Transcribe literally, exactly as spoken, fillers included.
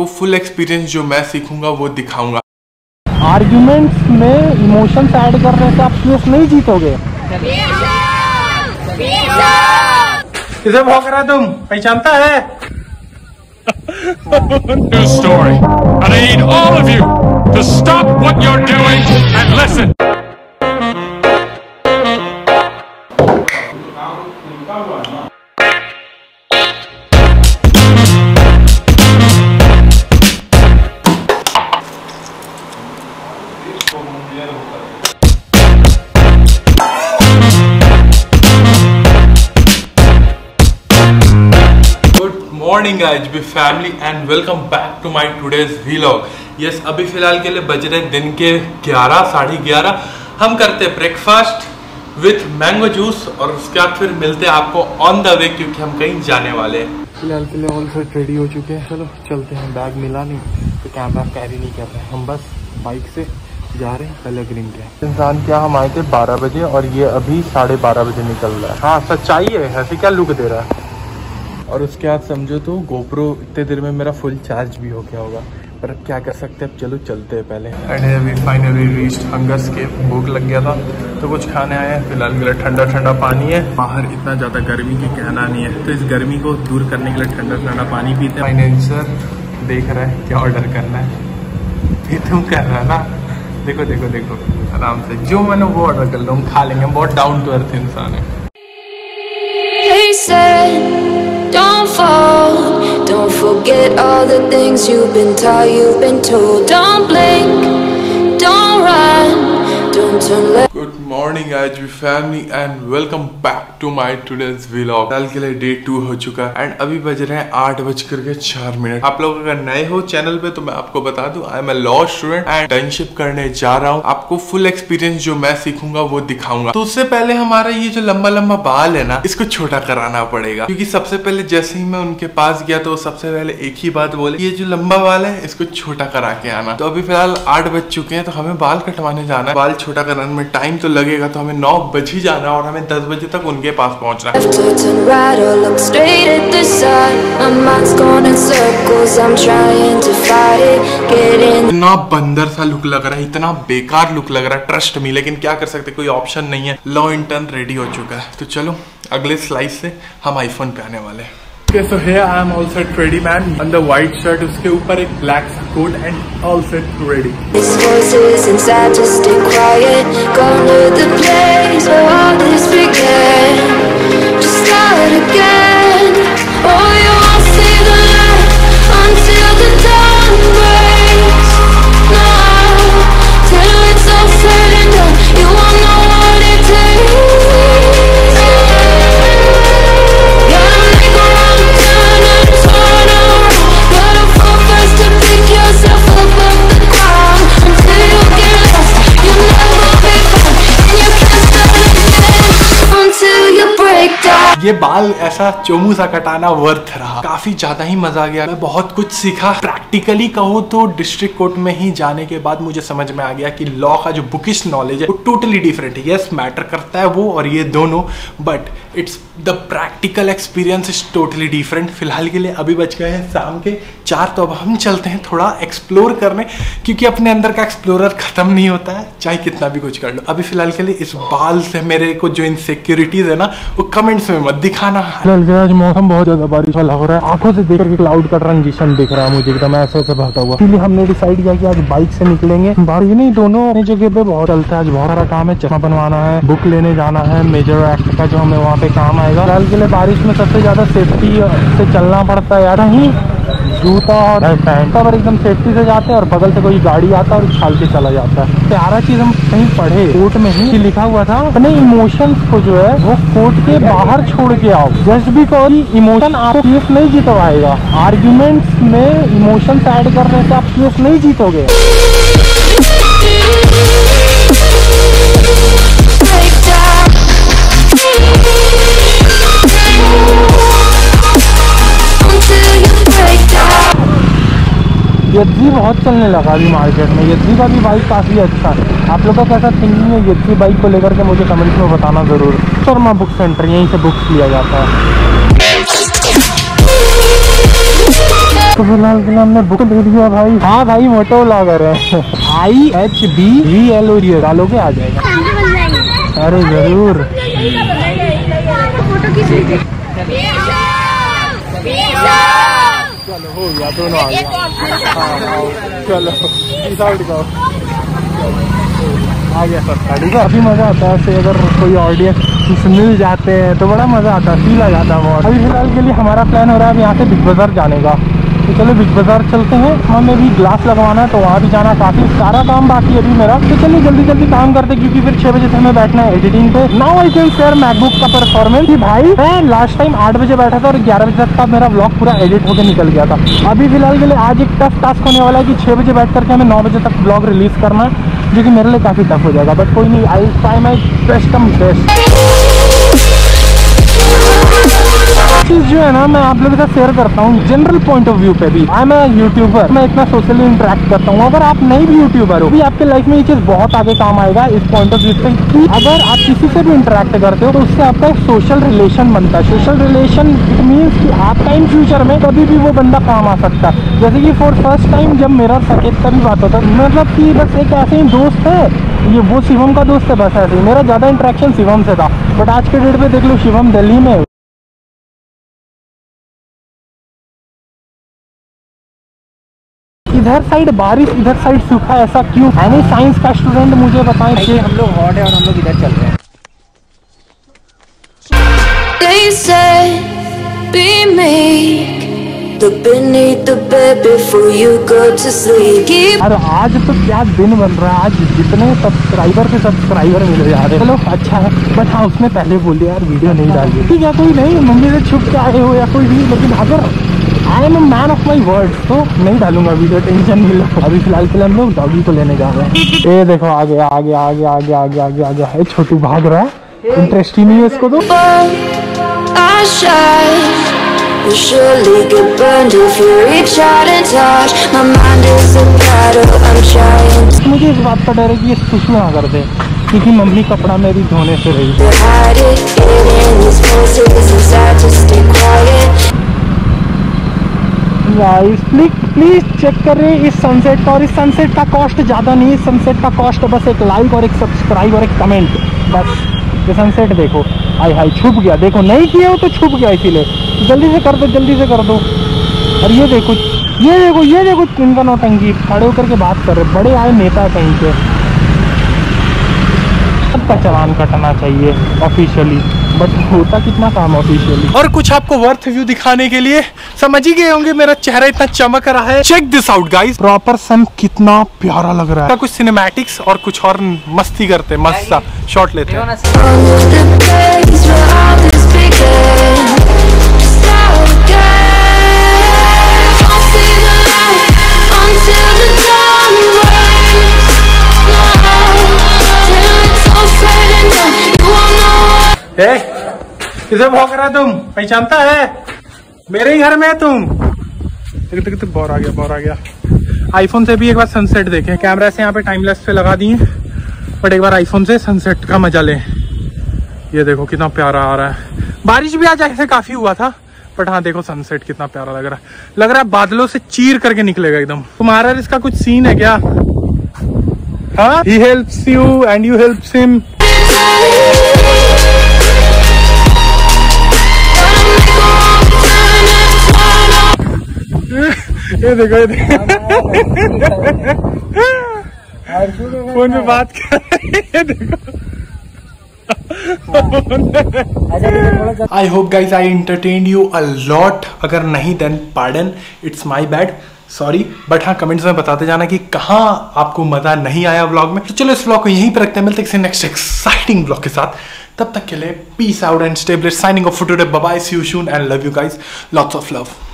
आपको full experience जो मैं सीखूंगा वो दिखाऊंगा। आर्ग्यूमेंट्स में इमोशंस ऐड करने से आप केस नहीं जीतोगे। किसे भौंक रहा तुम, पहचानता है? New story. And I need all of you to stop what you're doing and listen. Morning IHB family and welcome back to my today's vlog. Yes, अभी फिलहाल के लिए बज रहे दिन के ग्यारह साढ़े ग्यारह। हम करते ब्रेकफास्ट विथ मैंगो जूस और उसके बाद फिर मिलते हैं आपको ऑन द वे, क्योंकि हम कहीं जाने वाले हैं। फिलहाल के लिए ऑल सेट रेडी हो चुके हैं, चलो चलते हैं। बैग मिला नहीं तो कैमरा कैरी नहीं कर रहे, हम बस बाइक से जा रहे हैं कलर ग्रीन के। इंसान क्या, हम आए थे बारह बजे और ये अभी साढ़े बारह बजे निकल रहा है। हाँ सच्चाई है, ऐसे क्या लुक दे रहा है। और उसके बाद समझो तो गोप्रो इतने देर में मेरा फुल चार्ज भी हो गया होगा, पर अब क्या कर सकते हैं। अब चलो चलते हैं पहले। अरे अभी फाइनली रीच्ड हंगर्स के, भूख लग गया था तो कुछ खाने आए हैं। फिलहाल के लिए ठंडा ठंडा पानी है, बाहर इतना ज़्यादा गर्मी की कहना नहीं है, तो इस गर्मी को दूर करने के लिए ठंडा ठंडा पानी पीते हैं। फाइनेंसर देख रहा है क्या ऑर्डर करना है, ये तुम कर रहा है ना, देखो देखो देखो आराम से जो मैंने वो ऑर्डर कर लो, हम खा लेंगे। बहुत डाउन टू अर्थ इंसान है। Don't fall, don't forget all the things you've been taught, you've been told. Don't blink, don't run, don't turn left. Good morning I H B family and welcome back to my today's vlog. कल के लिए day to हो चुका है and अभी बज रहे हैं आठ बज करके चार मिनट। आप लोग अगर नए हो चैनल पे तो मैं आपको बता दूं, I am a law student and internship करने जा रहा हूँ। आपको फुल एक्सपीरियंस जो मैं सीखूंगा वो दिखाऊंगा। तो उससे पहले हमारा ये जो लंबा लंबा बाल है ना, इसको छोटा कराना पड़ेगा, क्योंकि सबसे पहले जैसे ही मैं उनके पास गया तो सबसे पहले एक ही बात बोले, ये जो लंबा बाल है इसको छोटा करा के आना। तो अभी फिलहाल आठ बज चुके हैं, तो हमें बाल कटवाने जाना है। बाल छोटा कराने में टाइम तो लगेगा, तो हमें नौ बजे जाना और हमें दस बजे तक उनके पास पहुंचना है। इतना बंदर सा लुक लग रहा है, इतना बेकार लुक लग रहा है, ट्रस्ट मी, लेकिन क्या कर सकते, कोई ऑप्शन नहीं है। लॉ इंटर्न रेडी हो चुका है, तो चलो अगले स्लाइस से हम आईफोन पे आने वाले हैं। Okay, so here I am all set ready man, on the white shirt, उसके ऊपर एक black coat and all set ready. This voice is inside, just stay quiet, gone to the place where all this began, just start again. Oh, you won't see the light until the dawn breaks. Now, till it's all said and done, you won't know what it takes. ये बाल ऐसा चोमू सा कटाना worth रहा, काफी ज्यादा ही मजा आ गया। मैं बहुत कुछ सीखा प्रैक्टिकली, कहूँ तो डिस्ट्रिक्ट कोर्ट में ही जाने के बाद मुझे समझ में आ गया कि लॉ का जो बुकिश नॉलेज है वो टोटली डिफरेंट है। यस मैटर करता है वो और ये दोनों, but it's the practical experience is totally different. फिलहाल के लिए अभी बच गए हैं शाम के चार, तो अब हम चलते हैं थोड़ा एक्सप्लोर करने, क्योंकि अपने अंदर का एक्सप्लोरर खत्म नहीं होता है, चाहे कितना भी कुछ कर लो। अभी फिलहाल के लिए इस बाल से मेरे को जो इनसिक्योरिटीज है ना, वो कमेंट्स में मत दिखाना। आज मौसम बहुत ज्यादा बारिश वाला हो रहा है, आंखों से देख करके क्लाउड का ट्रांजिशन दिख रहा है मुझे एकदम ऐसा ऐसा बहता हुआ। इसलिए हमने डिसाइड किया कि आज बाइक से निकलेंगे। ये नहीं दोनों अपनी जगह पे बहुत चलता है, आज बहुत सारा काम है, चश्मा बनवाना है, बुक लेने जाना है, मेजर एक्ट का जो हमें वहाँ पे काम आएगा। फिलहाल के लिए बारिश में सबसे ज्यादा सेफ्टी से चलना पड़ता है यार, नहीं जूता और पैंट पर एकदम सेफ्टी से जाते हैं और बगल से कोई गाड़ी आता है और उछाल के चला जाता है। प्यारा चीज हम कहीं पढ़े कोर्ट में ही लिखा हुआ था, अपने इमोशंस को जो है वो कोर्ट के बाहर छोड़ के आओ। जस्ट बिकॉज इमोशन आपको केस नहीं जीतवाएगा, आर्ग्यूमेंट्स में इमोशंस ऐड करने से आप केस नहीं जीतोगे। यद्दी बहुत चलने लगा अभी मार्केट में, यद्दी का भी बाइक काफ़ी अच्छा है। आप लोगों का कैसा थिंकिंग है यद्दी बाइक को लेकर के, मुझे कमेंट्स में बताना ज़रूर। शर्मा बुक सेंटर, यहीं से बुक्स लिया जाता है। तो फिलहाल के लिए हमने बुक दे दिया भाई। हाँ भाई मोटो व्लॉगर है। I H B V L O डालोगे आ जाएगा। अरे जरूर फोटो खींच लीजिए। चलो हो गया दोनों आ गया। चलो आ गया सर। काफी मजा आता है अगर कोई ऑडियंस मिल जाते हैं तो बड़ा मज़ा आता है, फील आ जाता है बहुत। अभी फिलहाल के लिए हमारा प्लान हो रहा है अब यहाँ से बिग बाज़ार जाने का, तो चलो बिग बाज़ार चलते हैं। हमें भी ग्लास लगवाना है तो वहाँ भी जाना, काफ़ी सारा काम बाकी है अभी मेरा, तो चलिए जल्दी जल्दी काम करते क्योंकि फिर छः बजे से हमें बैठना है एडिटिंग पे। Now I can share MacBook का परफॉर्मेंस। भाई मैं लास्ट टाइम आठ बजे बैठा था और ग्यारह बजे तक का मेरा व्लॉग पूरा एडिट होकर निकल गया था। अभी फिलहाल के लिए आज एक टफ टास्क होने वाला है कि छः बजे बैठ करके हमें नौ बजे तक व्लॉग रिलीज़ करना है, जो कि मेरे लिए काफ़ी टफ हो जाएगा, बट कोई नहीं, I try my best come best. चीज़ जो है ना मैं आप लोगों के साथ शेयर करता हूँ जनरल पॉइंट ऑफ व्यू पे भी। आई एम अ यूट्यूबर, मैं इतना सोशली इंटरेक्ट करता हूँ। अगर आप नहीं भी यूट्यूबर हो भी आपके लाइफ में ये चीज़ बहुत आगे काम आएगा इस पॉइंट ऑफ व्यू से कि अगर आप किसी से भी इंटरेक्ट करते हो तो उससे आपका एक सोशल रिलेशन बनता है। सोशल रिलेशन इट मीन्स कि आपका इन फ्यूचर में कभी भी वो बंदा काम आ सकता है। जैसे कि फॉर फर्स्ट टाइम जब मेरा सकेत का भी बात होता, मतलब कि बस एक ऐसे ही दोस्त है, ये वो शिवम का दोस्त है, बस ऐसे ही मेरा ज़्यादा इंटरेक्शन शिवम से था। बट आज के डेट पे देख लो शिवम दिल्ली में। इधर साइड बारिश, इधर साइड सूखा, ऐसा क्यों? यानी साइंस का स्टूडेंट मुझे बताएं कि हम लोग हॉट है और हम लोग इधर चल रहे हैं। They said, be me. The beneath the bed before you go to sleep. और आज तो क्या दिन बन रहा है, आज जितने सब्सक्राइबर पे सब्सक्राइबर मिले जा रहे हैं। चलो अच्छा है, बट हाँ उसने पहले बोल दिया यार वीडियो नहीं डालिए, ठीक है कोई नहीं, मम्मी से छुप के आए हो या कोई भी, लेकिन अगर I am a man of my word तो नहीं डालूंगा वीडियो, टेंशन नहीं लो। अभी फिलहाल के लिए हम लोग डॉगी को लेने जा रहे हैं। ये देखो आ गया आ गया आ गया आ गया आ गया आ गया आ गया है, छोटू भाग रहा है, इंटरेस्ट ही नहीं है इसको तो। You surely get burned if you reach out and touch. My mind is a battle, I'm trying. मुझे इस बात का डर है कि ये कुछ ना कर दे क्योंकि मम्मी कपड़ा में भी धोने से रही है। प्लीज चेक करें इस सनसेट का, और इस सनसेट का कॉस्ट ज़्यादा नहीं है, सनसेट का कॉस्ट बस एक लाइक और एक सब्सक्राइब और एक कमेंट, बस। ये सनसेट देखो, हाय हाय छुप गया, देखो नहीं किया हो तो छुप गया, इसीलिए जल्दी से कर दो जल्दी से कर दो। और ये देखो ये देखो ये देखो इनका नौटंकी, खड़े होकर के बात कर रहे, बड़े आए नेता कहीं के। सबका चलान कटना चाहिए ऑफिशियली, बट होता कितना काम ऑफिशियली। और कुछ आपको वर्थ व्यू दिखाने के लिए, समझ ही गए होंगे मेरा चेहरा इतना चमक रहा है। Check this out guys, proper sun कितना प्यारा लग रहा है। कुछ सिनेमैटिक्स और कुछ और मस्ती करते, मस्त सा शॉट लेते हैं। किसे भौंक रहा तुम, पहचानता है? मेरे ही घर में है तुम। देख देख देख बोर आ गया बोर आ गया। आईफोन से भी एक बार सनसेट देखें, कैमरा से यहाँ पे टाइमलेस पे लगा दिए, बट एक बार आईफोन से सनसेट का मजा लें। ये देखो कितना प्यारा आ रहा है। बारिश भी आज ऐसे काफी हुआ था, बट हाँ देखो सनसेट कितना प्यारा लग रहा है, लग रहा है बादलों से चीर करके निकलेगा एकदम। तुम्हारा इसका कुछ सीन है क्या? हाँ, he helps you and you helps him. ये देखो ये देखो फोन में बात कर, देखो। I hope guys I entertain you a lot, अगर नहीं then pardon, it's my bad, sorry. But हाँ कमेंट्स में बताते जाना कि कहाँ आपको मजा नहीं आया व्लॉग में। तो चलो इस व्लॉग को यहीं पर रखते हैं, मिलते हैं नेक्स्ट एक्साइटिंग व्लॉग के साथ। तब तक के लिए peace out and stable, signing off for today, bye bye, see you soon and love you guys, lots of love.